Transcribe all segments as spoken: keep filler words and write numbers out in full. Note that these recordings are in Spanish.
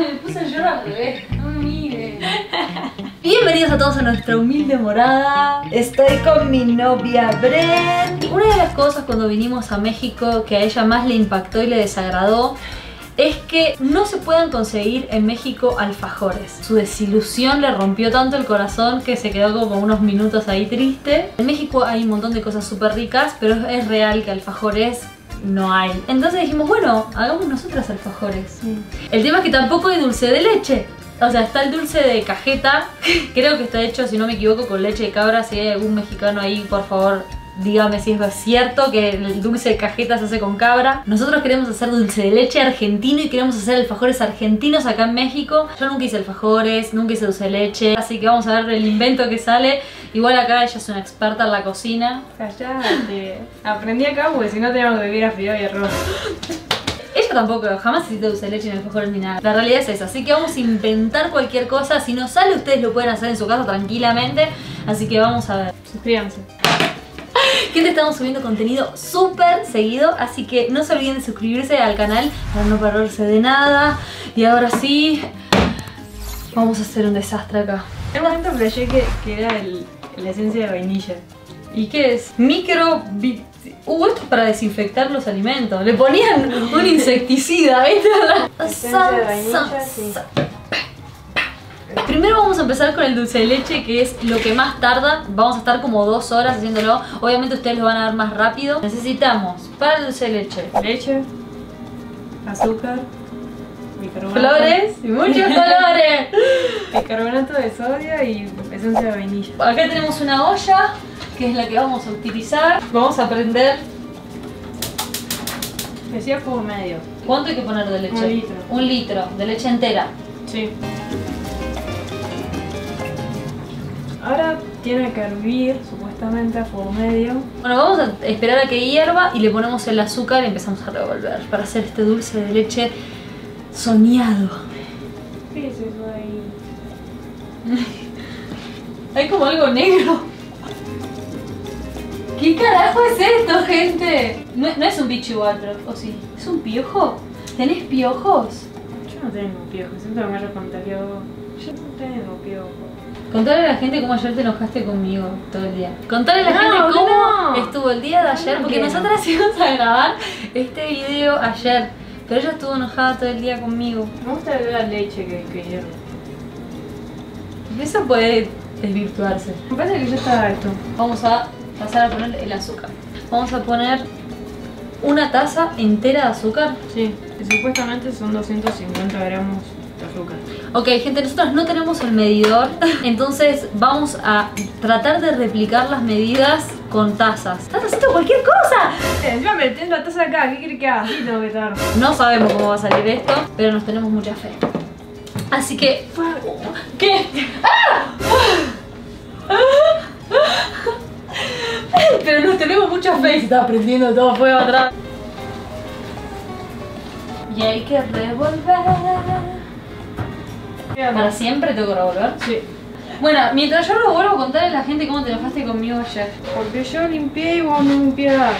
Me puse a llorar al revés, no me miren. Bienvenidos a todos a nuestra humilde morada. Estoy con mi novia Bren. Una de las cosas cuando vinimos a México que a ella más le impactó y le desagradó es que no se pueden conseguir en México alfajores. Su desilusión le rompió tanto el corazón que se quedó como unos minutos ahí triste. En México hay un montón de cosas súper ricas, pero es real que alfajores no hay. Entonces dijimos, bueno, hagamos nosotras alfajores. Sí. El tema es que tampoco hay dulce de leche. O sea, está el dulce de cajeta. Creo que está hecho, si no me equivoco, con leche de cabra. Si hay algún mexicano ahí, por favor, dígame si es cierto que el dulce de cajeta se hace con cabra. Nosotros queremos hacer dulce de leche argentino y queremos hacer alfajores argentinos acá en México. Yo nunca hice alfajores, nunca hice dulce de leche, así que vamos a ver el invento que sale. Igual acá ella es una experta en la cocina. Callate. Aprendí acá porque si no teníamos que vivir a fideo y arroz. Ella tampoco, jamás hiciste dulce de leche ni alfajores ni nada. La realidad es esa, así que vamos a inventar cualquier cosa. Si no sale, ustedes lo pueden hacer en su casa tranquilamente. Así que vamos a ver. Suscríbanse. Que te estamos subiendo contenido súper seguido, así que no se olviden de suscribirse al canal para no perderse de nada. Y ahora sí, vamos a hacer un desastre acá. En un momento flashé que, que era el, la esencia de vainilla. ¿Y qué es? Micro... Uh, esto es para desinfectar los alimentos. Le ponían un insecticida, ¿viste? Esencia de vainilla, sí. Primero vamos a empezar con el dulce de leche, que es lo que más tarda. Vamos a estar como dos horas haciéndolo. Obviamente ustedes lo van a ver más rápido. Necesitamos para el dulce de leche leche, azúcar, bicarbonato, flores y muchos colores, bicarbonato de sodio y esencia de vainilla. Acá tenemos una olla que es la que vamos a utilizar. Vamos a prender. Decía fuego medio. ¿Cuánto hay que poner de leche? Un litro. Un litro de leche entera. Sí. Ahora tiene que hervir, supuestamente, a fuego medio. Bueno, vamos a esperar a que hierva y le ponemos el azúcar y empezamos a revolver para hacer este dulce de leche soñado. ¿Qué es eso ahí? Hay como algo negro. ¿Qué carajo es esto, gente? No, no es un bicho igual, pero... ¿O sí? ¿Es un piojo? ¿Tenés piojos? Yo no tengo piojos, siento que me haya contagiado. Yo no tengo piojos. Contale a la gente cómo ayer te enojaste conmigo todo el día. Contale a la no, gente cómo no. estuvo el día de ayer, no, porque nosotras íbamos a grabar este video ayer, pero ella estuvo enojada todo el día conmigo. Me gusta beber la leche que, que hierve. Eso puede desvirtuarse. Me parece que ya está esto. Vamos a pasar a poner el azúcar. Vamos a poner una taza entera de azúcar. Sí, que supuestamente son doscientos cincuenta gramos. Azúcar. Ok, gente, nosotros no tenemos el medidor, entonces vamos a tratar de replicar las medidas con tazas. ¡Estás haciendo cualquier cosa! Encima me tengo la taza acá, ¿qué quieres que haga? Sí, tengo que estar. No sabemos cómo va a salir esto, pero nos tenemos mucha fe. Así que... ¿Qué? ¡Ah! Pero nos tenemos mucha fe. Se está prendiendo todo fuego atrás. Y hay que revolver. ¿Para siempre tengo que revolver? Sí. Bueno, mientras yo revuelvo, contarle a la gente cómo te enojaste conmigo ayer. Porque yo limpié y vos no limpiás.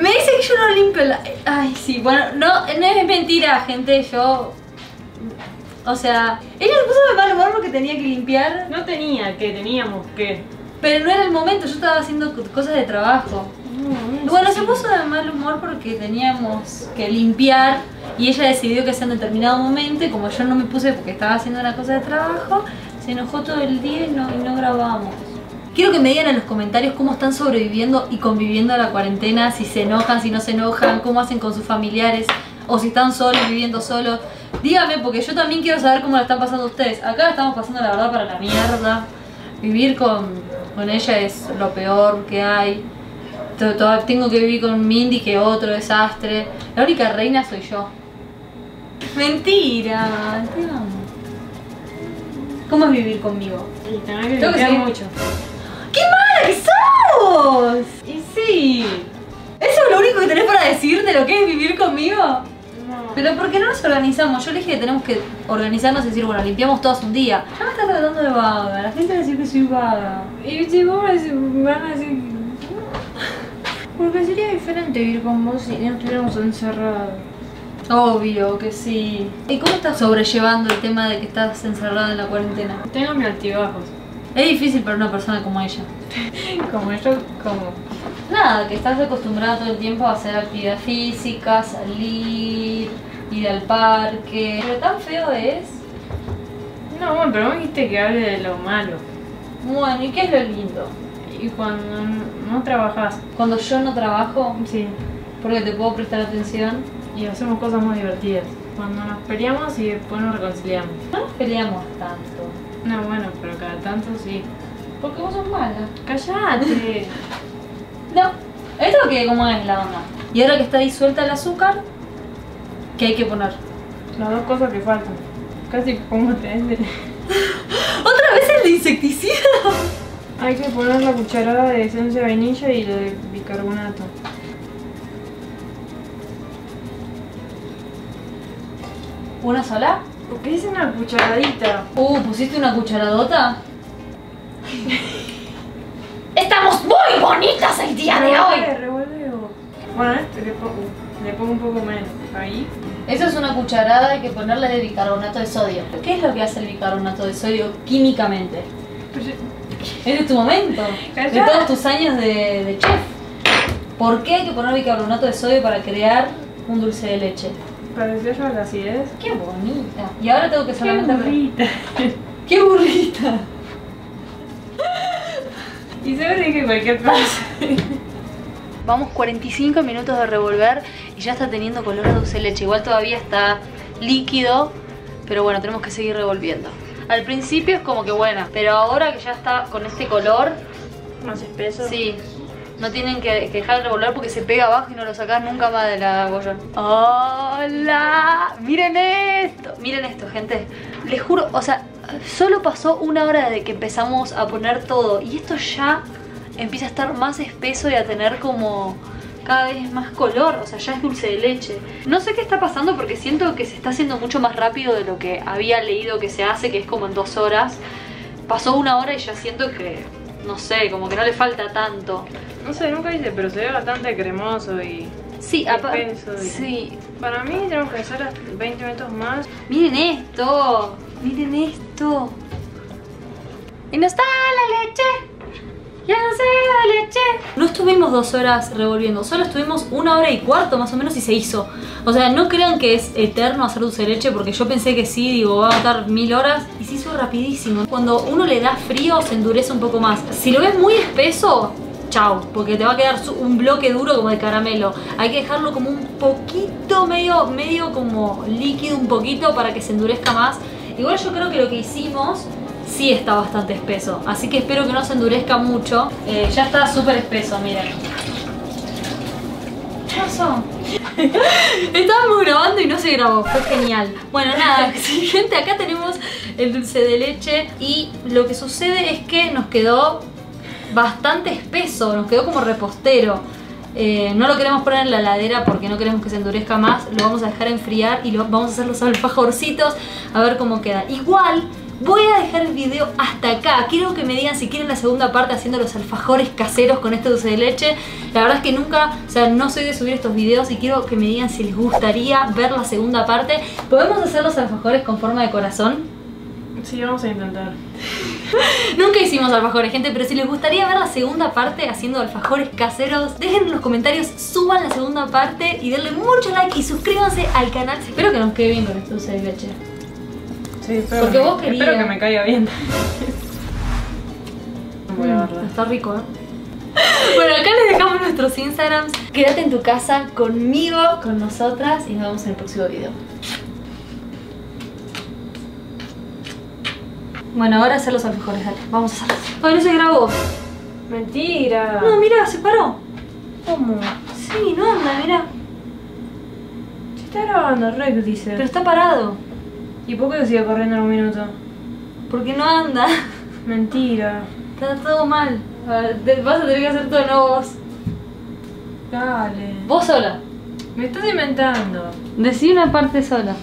Me dice que yo no limpio la... Ay, sí, bueno, no, no es mentira, gente, yo... O sea, ella se puso de mal humor porque tenía que limpiar. No tenía que, teníamos que. Pero no era el momento, yo estaba haciendo cosas de trabajo. No, no bueno, sí. Se puso de mal humor porque teníamos que limpiar. Y ella decidió que sea en determinado momento, y como yo no me puse porque estaba haciendo una cosa de trabajo, se enojó todo el día y no, y no grabamos. Quiero que me digan en los comentarios cómo están sobreviviendo y conviviendo a la cuarentena, si se enojan, si no se enojan, cómo hacen con sus familiares, o si están solos, viviendo solos. Díganme, porque yo también quiero saber cómo la están pasando ustedes. Acá la estamos pasando la verdad para la mierda. Vivir con, con ella es lo peor que hay. Tengo que vivir con Mindy, que otro desastre. La única reina soy yo. Mentira, te amo. ¿Cómo es vivir conmigo? Sí, también que tengo que seguir mucho. ¡Qué mala que sos! Y sí. ¿Eso es lo único que tenés para decir de lo que es vivir conmigo? No. Pero ¿por qué no nos organizamos? Yo le dije que tenemos que organizarnos y decir, bueno, limpiamos todos un día. Ya me estás tratando de vaga, la gente va a decir que soy vaga. Y si vos me van a decir... Porque sería diferente vivir con vos si no estuviéramos encerrados. Obvio que sí. ¿Y cómo estás sobrellevando el tema de que estás encerrada en la cuarentena? Tengo mis altibajos. Es difícil para una persona como ella. ¿Como yo? ¿Cómo? Nada, que estás acostumbrada todo el tiempo a hacer actividad física, salir, ir al parque. ¿Pero tan feo es? No, bueno, pero vos dijiste que hable de lo malo. Bueno, ¿y qué es lo lindo? Y cuando no trabajás. ¿Cuando yo no trabajo? Sí. Porque te puedo prestar atención. Y hacemos cosas más divertidas. Cuando nos peleamos y después nos reconciliamos. No nos peleamos tanto. No, bueno, pero cada tanto sí. Porque vos sos mala. ¡Cállate! No, esto que como es la onda. Y ahora que está disuelta el azúcar, ¿qué hay que poner? Las dos cosas que faltan. Casi como te venden. ¿Otra vez el de insecticida? Hay que poner la cucharada de esencia de vainilla y lo de bicarbonato. ¿Una sola? ¿Por qué es una cucharadita? Uh, ¿pusiste una cucharadota? ¡Estamos muy bonitas el día de hoy! Revuelve, bueno, esto le pongo, le pongo un poco menos. Ahí. Eso es una cucharada, hay que ponerle de bicarbonato de sodio. ¿Qué es lo que hace el bicarbonato de sodio químicamente? Este es tu momento. Callada. De todos tus años de, de chef. ¿Por qué hay que poner bicarbonato de sodio para crear un dulce de leche? Pareció yo la acidez. ¡Qué bonita! Y ahora tengo que solamente... ¡Qué burrita! ¡Qué burrita! Y siempre dije cualquier cosa. Vamos cuarenta y cinco minutos de revolver y ya está teniendo color de dulce de leche. Igual todavía está líquido, pero bueno, tenemos que seguir revolviendo. Al principio es como que buena, pero ahora que ya está con este color... Más espeso. Sí. No tienen que, que dejar de revolver porque se pega abajo y no lo sacas nunca más de la bollón. ¡Hola! ¡Miren esto! Miren esto, gente. Les juro, o sea, solo pasó una hora desde que empezamos a poner todo. Y esto ya empieza a estar más espeso y a tener como cada vez más color. O sea, ya es dulce de leche. No sé qué está pasando porque siento que se está haciendo mucho más rápido de lo que había leído que se hace, que es como en dos horas. Pasó una hora y ya siento que, no sé, como que no le falta tanto. No sé, nunca hice, pero se ve bastante cremoso y... Sí, aparte... Sí. Para mí tenemos que hacer veinte minutos más. ¡Miren esto! ¡Miren esto! ¡Y no está la leche! ¡Ya no sé la leche! No estuvimos dos horas revolviendo, solo estuvimos una hora y cuarto más o menos y se hizo. O sea, no crean que es eterno hacer dulce de leche porque yo pensé que sí, digo, va a estar mil horas. Y se hizo rapidísimo. Cuando uno le da frío se endurece un poco más. Si lo ves muy espeso... Chao, porque te va a quedar un bloque duro como de caramelo. Hay que dejarlo como un poquito, medio, medio como líquido un poquito para que se endurezca más. Igual yo creo que lo que hicimos sí está bastante espeso. Así que espero que no se endurezca mucho. Eh, ya está súper espeso, miren. ¿Qué pasó? Estábamos grabando y no se grabó, fue genial. Bueno, nada, gente, acá tenemos el dulce de leche. Y lo que sucede es que nos quedó... bastante espeso, nos quedó como repostero. Eh, no lo queremos poner en la heladera porque no queremos que se endurezca más. Lo vamos a dejar enfriar y lo, vamos a hacer los alfajorcitos a ver cómo queda. Igual voy a dejar el video hasta acá. Quiero que me digan si quieren la segunda parte haciendo los alfajores caseros con este dulce de leche. La verdad es que nunca, o sea, no soy de subir estos videos y quiero que me digan si les gustaría ver la segunda parte. ¿Podemos hacer los alfajores con forma de corazón? Sí, vamos a intentar. Nunca hicimos alfajores, gente, pero si les gustaría ver la segunda parte haciendo alfajores caseros, dejen en los comentarios, suban la segunda parte y denle mucho like y suscríbanse al canal. Espero que nos quede bien con este dulce de leche. Sí, pero porque vos querías... Espero que me caiga bien. Voy a verla. Está rico, ¿eh? Bueno, acá les dejamos nuestros Instagrams. Quédate en tu casa conmigo, con nosotras y nos vemos en el próximo video. Bueno, ahora hacer los alfajores, dale, vamos a hacerlos. Ay, no se grabó. Mentira. No, mira, se paró. ¿Cómo? Sí, no anda, mira. Se está grabando, Rex dice. Pero está parado. ¿Y por qué sigue corriendo en un minuto? Porque no anda. Mentira. Está todo mal. Vas a tener que hacer todo nuevo vos. Dale. Vos sola. Me estás inventando. Decí una parte sola.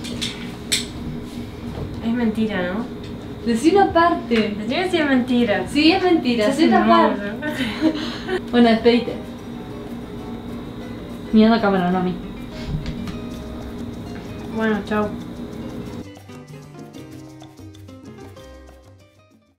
Es mentira, ¿no? Decí una parte. Decime si es mentira. Sí, es mentira. Decí una parte. Bueno, despedite. Mirando a cámara, no a mí. Bueno, chao.